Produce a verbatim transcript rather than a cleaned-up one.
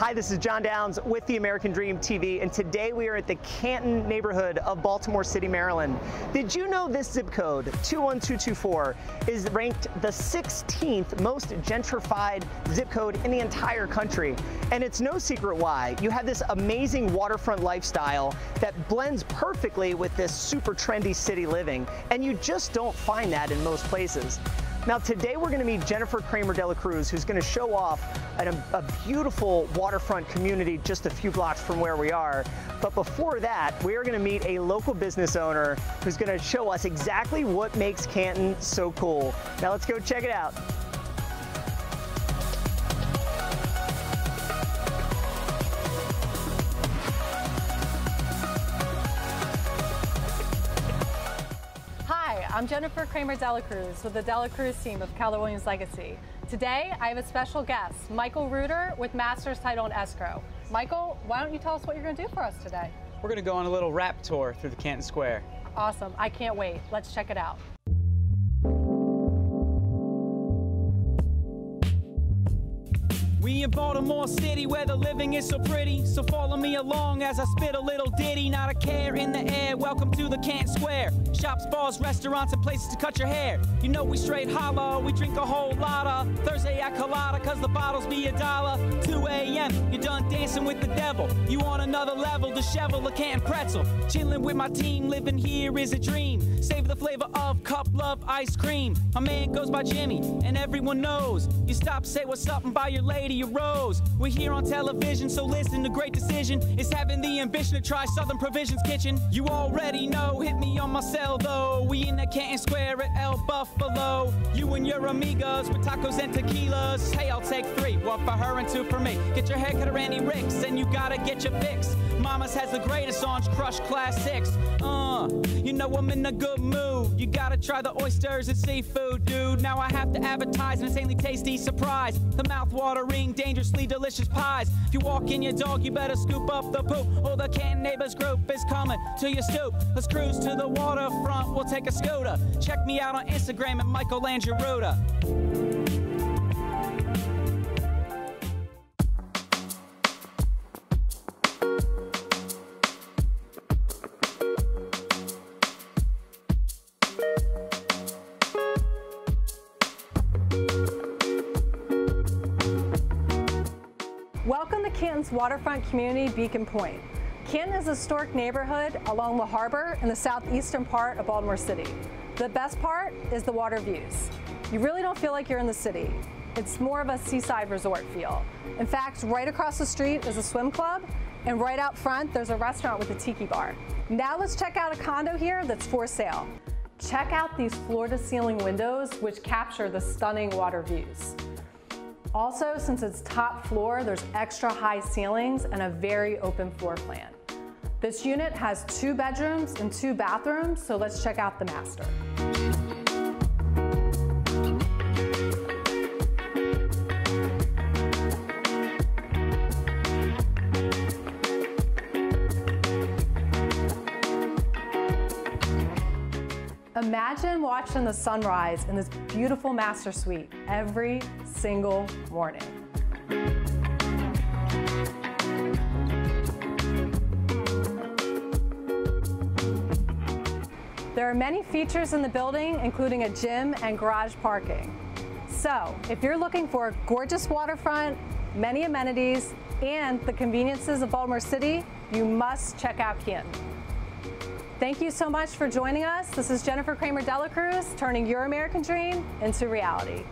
Hi, this is John Downs with the American Dream T V, and today we are at the Canton neighborhood of Baltimore City, Maryland. Did you know this zip code, two one two two four, is ranked the sixteenth most gentrified zip code in the entire country? And it's no secret why. You have this amazing waterfront lifestyle that blends perfectly with this super trendy city living, and you just don't find that in most places. Now today we're going to meet Jennifer Kramer DeLaCruz, who's going to show off an, a beautiful waterfront community just a few blocks from where we are. But before that, we are going to meet a local business owner who's going to show us exactly what makes Canton so cool. Now let's go check it out. I'm Jennifer Kramer DeLaCruz with the DeLaCruz team of Keller Williams Legacy. Today, I have a special guest, Michael Reuter with Master's Title and Escrow. Michael, why don't you tell us what you're going to do for us today? We're going to go on a little wrap tour through the Canton Square. Awesome. I can't wait. Let's check it out. We in Baltimore City where the living is so pretty, so follow me along as I spit a little ditty. Not a care in the air, welcome to the Canton Square. Shops, bars, restaurants, and places to cut your hair. You know we straight holla, we drink a whole lotta. Thursday at Colada, cause the bottles be a dollar. two a m, you're done dancing with the devil. You on another level, dishevel a Canton pretzel. Chilling with my team, living here is a dream. Save the flavor of cup love ice cream. My man goes by Jimmy, and everyone knows. You stop, say what's up, and buy your lady your rose. We're here on television, so listen, the great decision is having the ambition to try Southern Provisions Kitchen. You already know, hit me on my cell though. We in the Canton Square at El Buffalo. You and your amigas with tacos and tequilas. Hey, I'll take three, one for her and two for me. Get your haircut at Randy Rick's and you gotta get your fix. Mama's has the greatest orange crush classics. Uh, you know I'm in a good mood. You gotta try the oysters and seafood, dude. Now I have to advertise an insanely tasty surprise. The mouth-watering dangerously delicious pies. If you walk in your dog, you better scoop up the poop, or the Canton Neighbors group is coming to your stoop. Let's cruise to the waterfront, we'll take a scooter. Check me out on Instagram at Michael Langeruda. Welcome to Canton's waterfront community, Beacon Point. Canton is a historic neighborhood along the harbor in the southeastern part of Baltimore City. The best part is the water views. You really don't feel like you're in the city. It's more of a seaside resort feel. In fact, right across the street is a swim club, and right out front there's a restaurant with a tiki bar. Now let's check out a condo here that's for sale. Check out these floor-to-ceiling windows which capture the stunning water views. Also, since it's top floor, there's extra high ceilings and a very open floor plan. This unit has two bedrooms and two bathrooms, so let's check out the master. Imagine watching the sunrise in this beautiful master suite every single morning. There are many features in the building, including a gym and garage parking. So, if you're looking for a gorgeous waterfront, many amenities, and the conveniences of Baltimore City, you must check out Kian. Thank you so much for joining us. This is Jennifer Kramer DeLaCruz, turning your American dream into reality.